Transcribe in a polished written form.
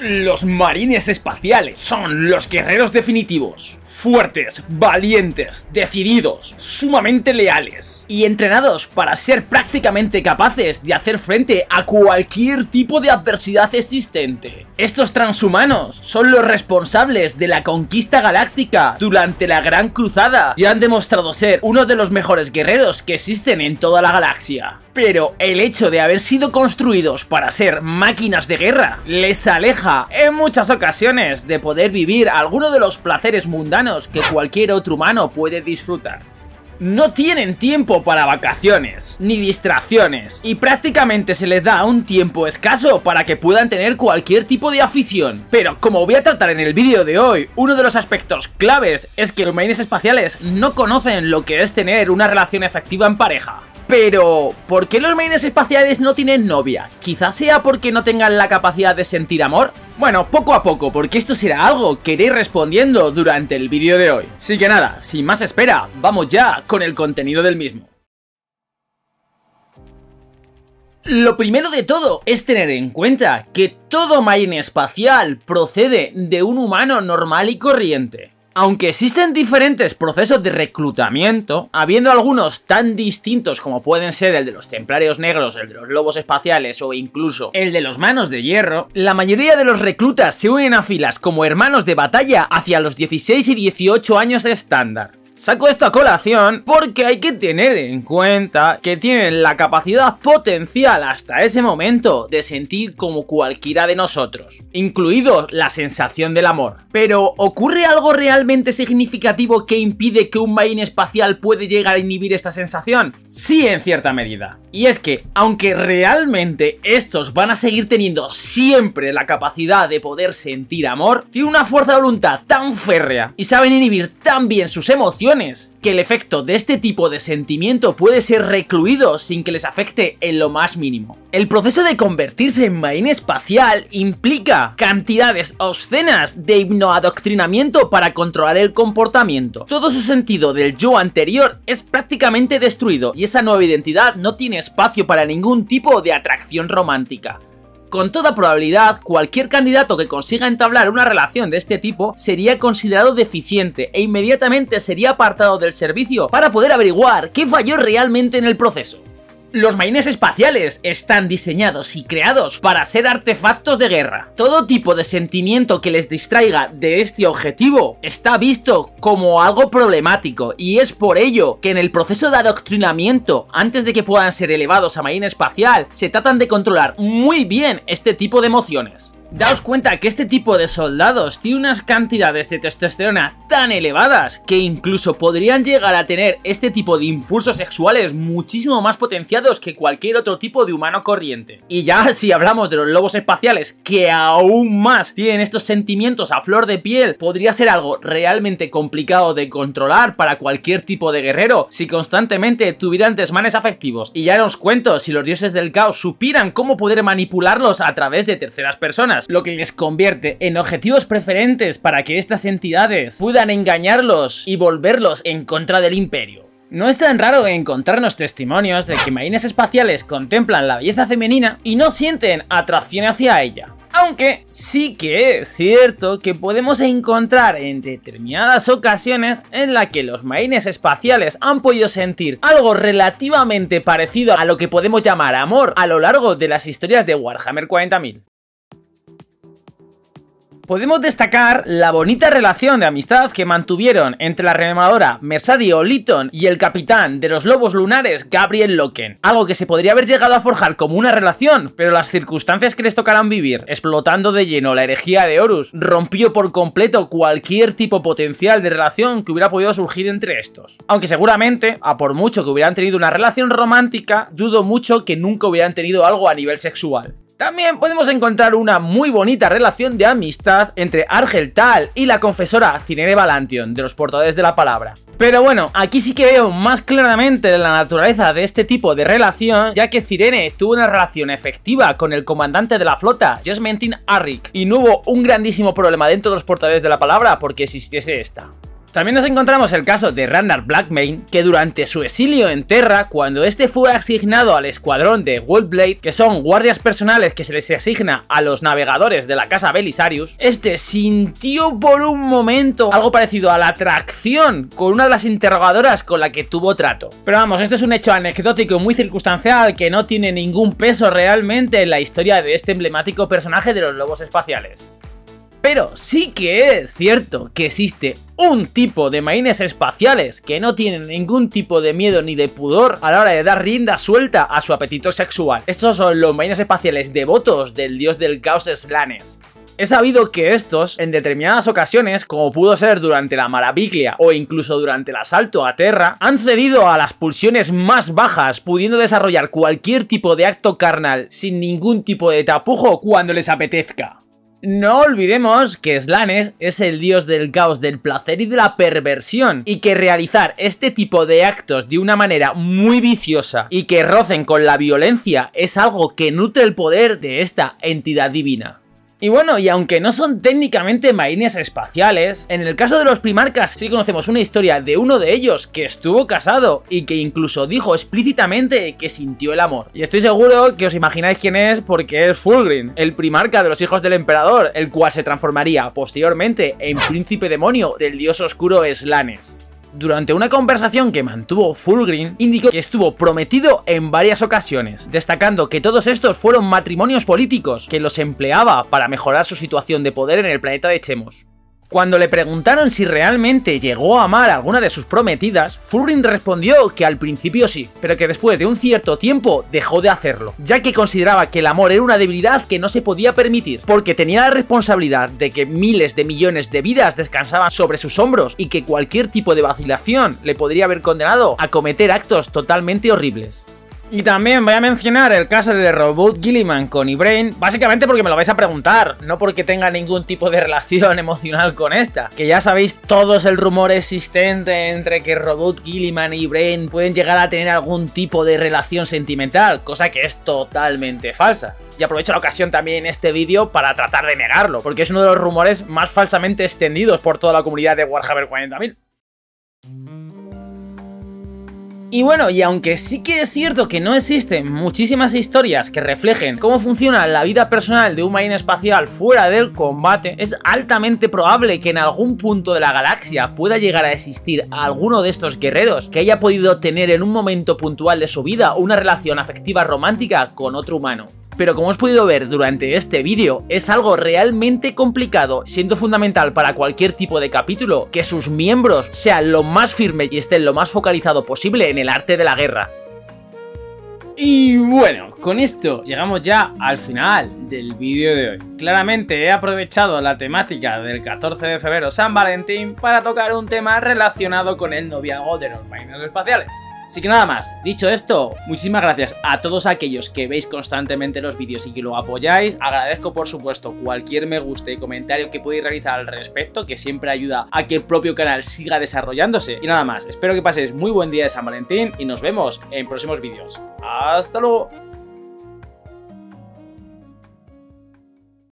Los marines espaciales son los guerreros definitivos. Fuertes, valientes, decididos, sumamente leales y entrenados para ser prácticamente capaces de hacer frente a cualquier tipo de adversidad existente. Estos transhumanos son los responsables de la conquista galáctica durante la Gran Cruzada y han demostrado ser uno de los mejores guerreros que existen en toda la galaxia. Pero el hecho de haber sido construidos para ser máquinas de guerra les aleja en muchas ocasiones de poder vivir alguno de los placeres mundanos que cualquier otro humano puede disfrutar. No tienen tiempo para vacaciones, ni distracciones, y prácticamente se les da un tiempo escaso para que puedan tener cualquier tipo de afición. Pero como voy a tratar en el vídeo de hoy, uno de los aspectos claves es que los marines espaciales no conocen lo que es tener una relación efectiva en pareja. Pero, ¿por qué los marines espaciales no tienen novia? ¿Quizás sea porque no tengan la capacidad de sentir amor? Bueno, poco a poco, porque esto será algo que iré respondiendo durante el vídeo de hoy. Así que nada, sin más espera, vamos ya con el contenido del mismo. Lo primero de todo es tener en cuenta que todo marine espacial procede de un humano normal y corriente. Aunque existen diferentes procesos de reclutamiento, habiendo algunos tan distintos como pueden ser el de los templarios negros, el de los lobos espaciales o incluso el de los manos de hierro, la mayoría de los reclutas se unen a filas como hermanos de batalla hacia los 16 y 18 años estándar. Saco esto a colación porque hay que tener en cuenta que tienen la capacidad potencial hasta ese momento de sentir como cualquiera de nosotros, incluido la sensación del amor. Pero ¿ocurre algo realmente significativo que impide que un marine espacial puede llegar a inhibir esta sensación? Sí, en cierta medida. Y es que, aunque realmente estos van a seguir teniendo siempre la capacidad de poder sentir amor, tienen una fuerza de voluntad tan férrea y saben inhibir tan bien sus emociones que el efecto de este tipo de sentimiento puede ser recluido sin que les afecte en lo más mínimo. El proceso de convertirse en marine espacial implica cantidades obscenas de hipnoadoctrinamiento para controlar el comportamiento. Todo su sentido del yo anterior es prácticamente destruido y esa nueva identidad no tiene espacio para ningún tipo de atracción romántica. Con toda probabilidad, cualquier candidato que consiga entablar una relación de este tipo sería considerado deficiente e inmediatamente sería apartado del servicio para poder averiguar qué falló realmente en el proceso. Los marines espaciales están diseñados y creados para ser artefactos de guerra. Todo tipo de sentimiento que les distraiga de este objetivo está visto como algo problemático y es por ello que en el proceso de adoctrinamiento, antes de que puedan ser elevados a marine espacial, se tratan de controlar muy bien este tipo de emociones. Daos cuenta que este tipo de soldados tiene unas cantidades de testosterona tan elevadas que incluso podrían llegar a tener este tipo de impulsos sexuales muchísimo más potenciados que cualquier otro tipo de humano corriente. Y ya si hablamos de los lobos espaciales, que aún más tienen estos sentimientos a flor de piel, podría ser algo realmente complicado de controlar para cualquier tipo de guerrero si constantemente tuvieran desmanes afectivos. Y ya no os cuento si los dioses del caos supieran cómo poder manipularlos a través de terceras personas, lo que les convierte en objetivos preferentes para que estas entidades puedan engañarlos y volverlos en contra del imperio. No es tan raro encontrarnos testimonios de que marines espaciales contemplan la belleza femenina y no sienten atracción hacia ella. Aunque sí que es cierto que podemos encontrar en determinadas ocasiones en la que los marines espaciales han podido sentir algo relativamente parecido a lo que podemos llamar amor a lo largo de las historias de Warhammer 40.000. Podemos destacar la bonita relación de amistad que mantuvieron entre la remadora Mercedes O'Lytton y el capitán de los lobos lunares Garviel Loken, algo que se podría haber llegado a forjar como una relación, pero las circunstancias que les tocarán vivir, explotando de lleno la herejía de Horus, rompió por completo cualquier tipo potencial de relación que hubiera podido surgir entre estos. Aunque seguramente, a por mucho que hubieran tenido una relación romántica, dudo mucho que nunca hubieran tenido algo a nivel sexual. También podemos encontrar una muy bonita relación de amistad entre Argel Tal y la confesora Cirene Valantion, de los portadores de la palabra. Pero bueno, aquí sí que veo más claramente la naturaleza de este tipo de relación, ya que Cirene tuvo una relación efectiva con el comandante de la flota, Jesmentin Arric, y no hubo un grandísimo problema dentro de los portadores de la palabra porque existiese esta. También nos encontramos el caso de Ragnar Blackmane, que durante su exilio en Terra, cuando este fue asignado al escuadrón de Worldblade, que son guardias personales que se les asigna a los navegadores de la casa Belisarius, este sintió por un momento algo parecido a la atracción con una de las interrogadoras con la que tuvo trato. Pero vamos, esto es un hecho anecdótico muy circunstancial que no tiene ningún peso realmente en la historia de este emblemático personaje de los lobos espaciales. Pero sí que es cierto que existe un tipo de marines espaciales que no tienen ningún tipo de miedo ni de pudor a la hora de dar rienda suelta a su apetito sexual. Estos son los marines espaciales devotos del dios del caos Slaanesh. He sabido que estos, en determinadas ocasiones, como pudo ser durante la Maraviglia o incluso durante el asalto a Terra, han cedido a las pulsiones más bajas, pudiendo desarrollar cualquier tipo de acto carnal sin ningún tipo de tapujo cuando les apetezca. No olvidemos que Slaanesh es el dios del caos, del placer y de la perversión, y que realizar este tipo de actos de una manera muy viciosa y que rocen con la violencia es algo que nutre el poder de esta entidad divina. Y bueno, y aunque no son técnicamente marines espaciales, en el caso de los primarcas sí conocemos una historia de uno de ellos que estuvo casado y que incluso dijo explícitamente que sintió el amor. Y estoy seguro que os imagináis quién es, porque es Fulgrim, el primarca de los hijos del emperador, el cual se transformaría posteriormente en príncipe demonio del dios oscuro Slaanesh. Durante una conversación que mantuvo Fulgrim, indicó que estuvo prometido en varias ocasiones, destacando que todos estos fueron matrimonios políticos que los empleaba para mejorar su situación de poder en el planeta de Chemos. Cuando le preguntaron si realmente llegó a amar a alguna de sus prometidas, Fulgrim respondió que al principio sí, pero que después de un cierto tiempo dejó de hacerlo, ya que consideraba que el amor era una debilidad que no se podía permitir, porque tenía la responsabilidad de que miles de millones de vidas descansaban sobre sus hombros y que cualquier tipo de vacilación le podría haber condenado a cometer actos totalmente horribles. Y también voy a mencionar el caso de Roboute Guilliman con Ibrain, básicamente porque me lo vais a preguntar, no porque tenga ningún tipo de relación emocional con esta. Que ya sabéis todos el rumor existente entre que Roboute Guilliman y Ibrain pueden llegar a tener algún tipo de relación sentimental, cosa que es totalmente falsa. Y aprovecho la ocasión también en este vídeo para tratar de negarlo, porque es uno de los rumores más falsamente extendidos por toda la comunidad de Warhammer 40.000. Y bueno, y aunque sí que es cierto que no existen muchísimas historias que reflejen cómo funciona la vida personal de un marine espacial fuera del combate, es altamente probable que en algún punto de la galaxia pueda llegar a existir alguno de estos guerreros que haya podido tener en un momento puntual de su vida una relación afectiva romántica con otro humano. Pero como os podido ver durante este vídeo, es algo realmente complicado, siendo fundamental para cualquier tipo de capítulo que sus miembros sean lo más firmes y estén lo más focalizado posible en el arte de la guerra. Y bueno, con esto llegamos ya al final del vídeo de hoy. Claramente he aprovechado la temática del 14 de febrero San Valentín para tocar un tema relacionado con el noviazgo de los marines espaciales. Así que nada más, dicho esto, muchísimas gracias a todos aquellos que veis constantemente los vídeos y que lo apoyáis. Agradezco por supuesto cualquier me gusta y comentario que podéis realizar al respecto, que siempre ayuda a que el propio canal siga desarrollándose. Y nada más, espero que paséis muy buen día de San Valentín y nos vemos en próximos vídeos. ¡Hasta luego!